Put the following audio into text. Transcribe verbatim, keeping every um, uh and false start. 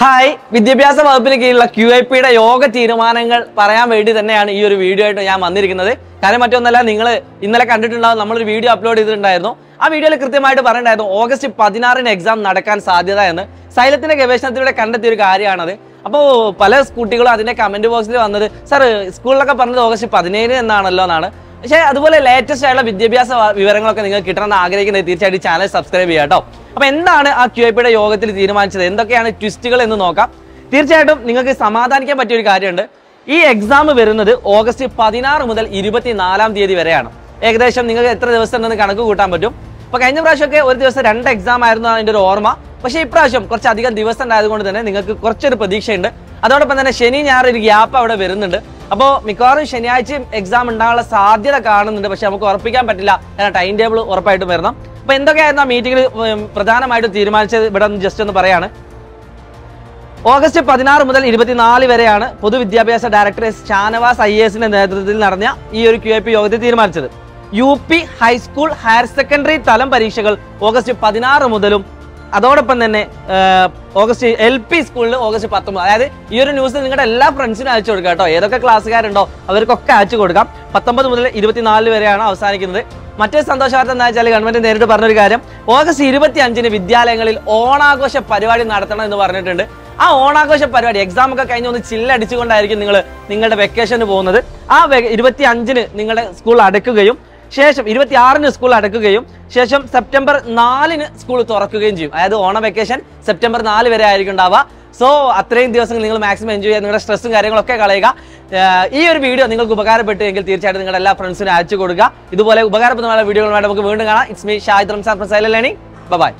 Hi, വിദ്യാഭ്യാസ വകുപ്പിന് കീഴിലുള്ള ക്യു ഐ പിയുടെ യോഗ തീരുമാനങ്ങൾ പറയാൻ വേണ്ടി തന്നെയാണ് ഈ ഒരു വീഡിയോ ആയിട്ട് ഞാൻ വന്നിരിക്കുന്നത്. കാര്യം മറ്റൊന്നല്ല, നിങ്ങൾ ഇന്നലെ കണ്ടിട്ടുണ്ടാവും, നമ്മളൊരു വീഡിയോ അപ്ലോഡ് ചെയ്തിട്ടുണ്ടായിരുന്നു. ആ വീഡിയോയിൽ കൃത്യമായിട്ട് പറയണ്ടായിരുന്നു ഓഗസ്റ്റ് പതിനാറിന് എക്സാം നടക്കാൻ സാധ്യത എന്ന്. സൈലത്തിന്റെ ഗവേഷണത്തിലൂടെ കണ്ടെത്തിയ ഒരു കാര്യമാണത്. അപ്പോൾ പല കുട്ടികളും അതിൻ്റെ കമന്റ് ബോക്സിൽ വന്നത്, സാർ സ്കൂളിലൊക്കെ പറഞ്ഞത് ഓഗസ്റ്റ് പതിനേഴ് എന്നാണല്ലോ എന്നാണ്. പക്ഷേ അതുപോലെ ലേറ്റസ്റ്റ് ആയിട്ടുള്ള വിദ്യാഭ്യാസ വിവരങ്ങളൊക്കെ നിങ്ങൾ കിട്ടണമെന്ന് ആഗ്രഹിക്കുന്നത് തീർച്ചയായിട്ടും ചാനൽ സബ്സ്ക്രൈബ് ചെയ്യാം കേട്ടോ. അപ്പോൾ എന്താണ് ആ ക്യു ഐ പിയുടെ യോഗത്തിൽ തീരുമാനിച്ചത്, എന്തൊക്കെയാണ് ട്വിസ്റ്റുകൾ എന്ന് നോക്കാം. തീർച്ചയായിട്ടും നിങ്ങൾക്ക് സമാധാനിക്കാൻ പറ്റിയൊരു കാര്യമുണ്ട്. ഈ എക്സാം വരുന്നത് ഓഗസ്റ്റ് പതിനാറ് മുതൽ ഇരുപത്തിനാലാം തീയതി വരെയാണ്. ഏകദേശം നിങ്ങൾക്ക് എത്ര ദിവസം ഉണ്ടെന്ന് കണക്ക് കൂട്ടാൻ പറ്റും. അപ്പോൾ കഴിഞ്ഞ പ്രാവശ്യമൊക്കെ ഒരു ദിവസം രണ്ട് എക്സാം ആയിരുന്നു അതിൻ്റെ ഒരു ഓർമ്മ. പക്ഷേ ഇപ്രാവശ്യം കുറച്ചധികം ദിവസം ഉണ്ടായതുകൊണ്ട് തന്നെ നിങ്ങൾക്ക് കുറച്ചൊരു പ്രതീക്ഷയുണ്ട്. അതോടൊപ്പം തന്നെ ശനി ഞായർ ഒരു ഗ്യാപ്പ് അവിടെ വരുന്നുണ്ട്. അപ്പോൾ മിക്കവാറും ശനിയാഴ്ചയും എക്സാം ഉണ്ടാകാനുള്ള സാധ്യത കാണുന്നുണ്ട്. പക്ഷെ നമുക്ക് ഉറപ്പിക്കാൻ പറ്റില്ല, കാരണം ടൈം ടേബിൾ ഉറപ്പായിട്ടും വരണം. അപ്പോൾ എന്തൊക്കെയായിരുന്നു ആ മീറ്റിംഗിൽ പ്രധാനമായിട്ടും തീരുമാനിച്ചത് ഇവിടെ ജസ്റ്റ് ഒന്ന് പറയാണ്. ഓഗസ്റ്റ് പതിനാറ് മുതൽ ഇരുപത്തിനാല് വരെയാണ് പൊതുവിദ്യാഭ്യാസ director S Shanavas I A എസിന്റെ നേതൃത്വത്തിൽ നടന്ന ഈ ഒരു ക്യു ഐ പി യോഗത്തിൽ തീരുമാനിച്ചത്. U P high school higher secondary തലം പരീക്ഷകൾ ഓഗസ്റ്റ് പതിനാറ് മുതലും അതോടൊപ്പം തന്നെ ഓഗസ്റ്റ് എൽ പി സ്കൂളിൽ ഓഗസ്റ്റ് പത്തൊമ്പത്. അതായത് ഈ ഒരു ന്യൂസ് നിങ്ങളുടെ എല്ലാ ഫ്രണ്ട്സിനും അയച്ചു കൊടുക്കുക കേട്ടോ. ഏതൊക്കെ ക്ലാസ്സുകാരുണ്ടോ അവർക്കൊക്കെ അയച്ചു കൊടുക്കാം. പത്തൊമ്പത് മുതൽ ഇരുപത്തിനാല് വരെയാണ് അവസാനിക്കുന്നത്. മറ്റൊരു സന്തോഷവാർത്ത എന്താ വെച്ചാൽ, ഗവൺമെന്റ് നേരിട്ട് പറഞ്ഞൊരു കാര്യം, ഓഗസ്റ്റ് ഇരുപത്തി അഞ്ചിന് വിദ്യാലയങ്ങളിൽ ഓണാഘോഷ പരിപാടി നടത്തണം എന്ന് പറഞ്ഞിട്ടുണ്ട്. ആ ഓണാഘോഷ പരിപാടി എക്സാം ഒക്കെ കഴിഞ്ഞ് ഒന്ന് ചില്ലടിച്ചുകൊണ്ടായിരിക്കും നിങ്ങൾ നിങ്ങളുടെ വെക്കേഷന് പോകുന്നത്. ആ ഇരുപത്തി അഞ്ചിന് നിങ്ങളുടെ സ്കൂൾ അടയ്ക്കുകയും ശേഷം ഇരുപത്തി ആറിന് സ്കൂൾ അടക്കുകയും ശേഷം സെപ്റ്റംബർ നാലിന് സ്കൂൾ തുറക്കുകയും ചെയ്യും. അതായത് ഓണ വെക്കേഷൻ സെപ്റ്റംബർ നാല് വരെ ആയിരിക്കും ഉണ്ടാവുക. സോ അത്രയും ദിവസങ്ങൾ നിങ്ങൾ മാക്സിമം എൻജോയ് ചെയ്യുക, നിങ്ങളുടെ സ്ട്രെസ്സും കാര്യങ്ങളൊക്കെ കളയുക. ഈ ഒരു വീഡിയോ നിങ്ങൾക്ക് ഉപകാരപ്പെട്ടുവെങ്കിൽ തീർച്ചയായിട്ടും നിങ്ങളുടെ എല്ലാ ഫ്രണ്ട്സിനും അയച്ചു കൊടുക്കുക. ഇതുപോലെ ഉപകാരപ്രദമായ വീഡിയോകളുമായി നമുക്ക് വീണ്ടും കാണാം. It's me Shahid Ramzan from silent learning. Bye by.